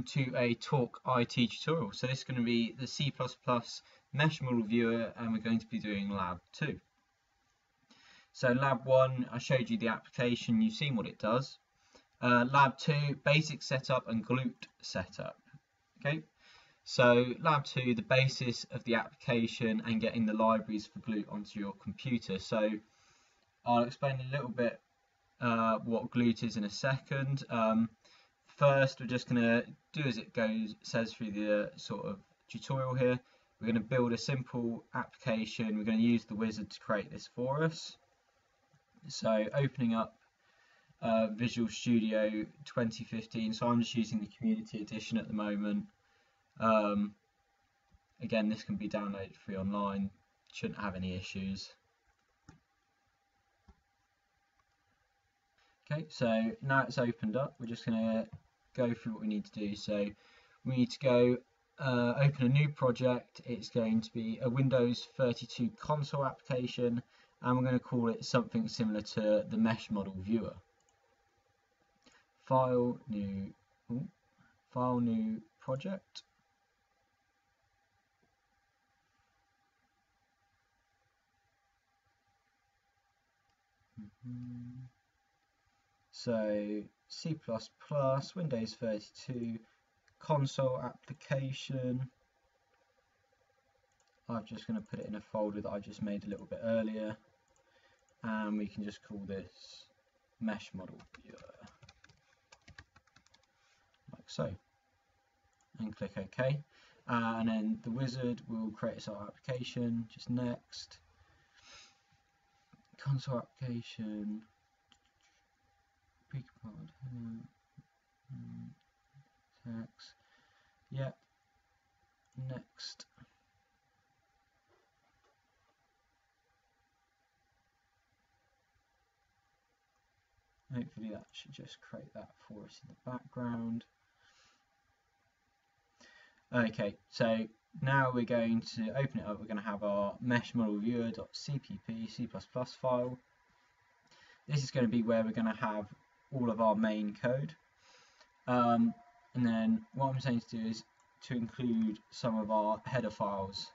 welcome to a TalkIT tutorial. So this is going to be the C++ Mesh Model Viewer, and we're going to be doing Lab 2. So Lab 1, I showed you the application, you've seen what it does. Lab 2, basic setup and GLUT setup. Okay, so Lab 2, the basis of the application and getting the libraries for GLUT onto your computer. So I'll explain a little bit what GLUT is in a second. First, we're just going to do as it goes, says through the sort of tutorial here. We're going to build a simple application. We're going to use the wizard to create this for us. So opening up Visual Studio 2015. So I'm just using the community edition at the moment. Again, this can be downloaded free online. Shouldn't have any issues. Okay, so now it's opened up. We're just going to go through what we need to do. So we need to go open a new project. It's going to be a Windows 32 console application, and we're going to call it something similar to the Mesh Model Viewer. File new project. So C++, Windows 32, console application. I'm just going to put it in a folder that I just made a little bit earlier. And we can just call this Mesh Model Viewer, like so. And click OK. And then the wizard will create our application. Just next. Console application. Yep, next. Hopefully that should just create that for us in the background. Okay, so now we're going to open it up. We're going to have our mesh model viewer.cpp C++ file. This is going to be where we're going to have all of our main code, and then what I'm saying to do is to include some of our header files.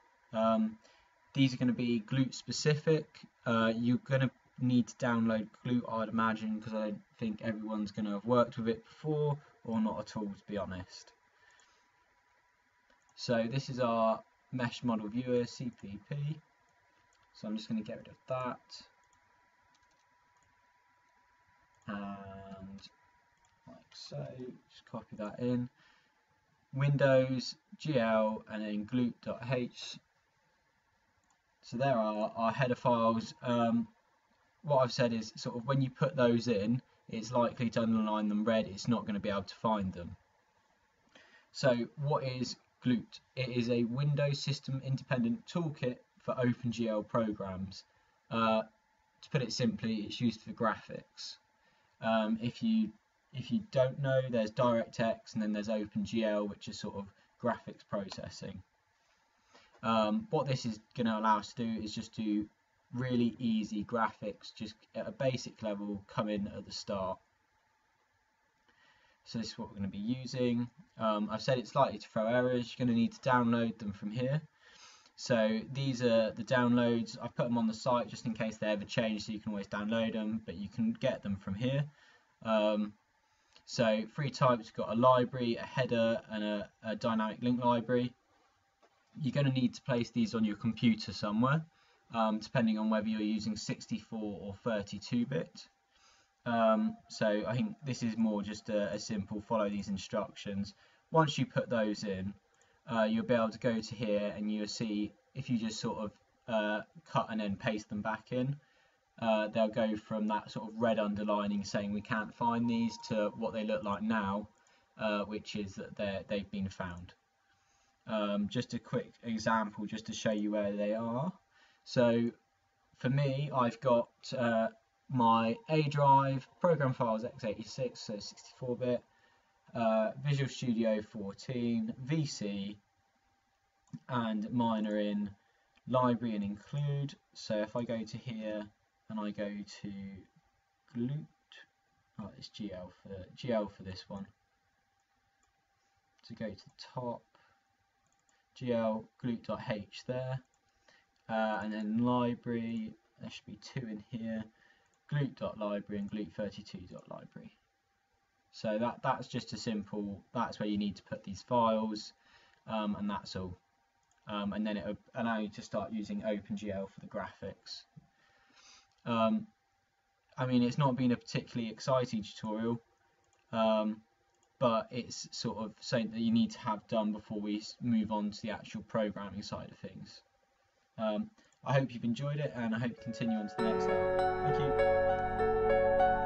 These are going to be GLUT specific. You're going to need to download GLUT, I'd imagine, because I don't think everyone's going to have worked with it before, or not at all, to be honest. So this is our mesh model viewer CPP, so I'm just going to get rid of that. And like so, just copy that in. Windows, GL, and then glut.h. So there are our header files. What I've said is sort of when you put those in, it's likely to underline them red. It's not going to be able to find them. So what is GLUT? It is a Windows system independent toolkit for OpenGL programs. To put it simply, it's used for graphics. If you don't know, there's DirectX and then there's OpenGL, which is sort of graphics processing. What this is going to allow us to do is just do really easy graphics, just at a basic level, come in at the start. So this is what we're going to be using. I've said it's likely to throw errors. You're going to need to download them from here. So these are the downloads. I've put them on the site just in case they ever change, so you can always download them, but you can get them from here. So three types, you've got a library, a header, and a dynamic link library. You're going to need to place these on your computer somewhere, depending on whether you're using 64 or 32-bit. So I think this is more just a simple follow these instructions. Once you put those in, you'll be able to go to here and you'll see if you just sort of cut and then paste them back in, they'll go from that sort of red underlining saying we can't find these to what they look like now, which is that they've been found. Just a quick example just to show you where they are. So for me, I've got my A drive, program files x86, so 64-bit. Visual Studio 14, VC, and mine are in library and include. So if I go to here and I go to GLUT, oh, it's GL for this one. to go to the top, GL glut.h there, and then library, there should be two in here, glut.library and glut32.library. So that's just a simple, that's where you need to put these files, and that's all. And then it'll allow you to start using OpenGL for the graphics. I mean, it's not been a particularly exciting tutorial, but it's sort of something that you need to have done before we move on to the actual programming side of things. I hope you've enjoyed it, and I hope you continue on to the next one. Thank you.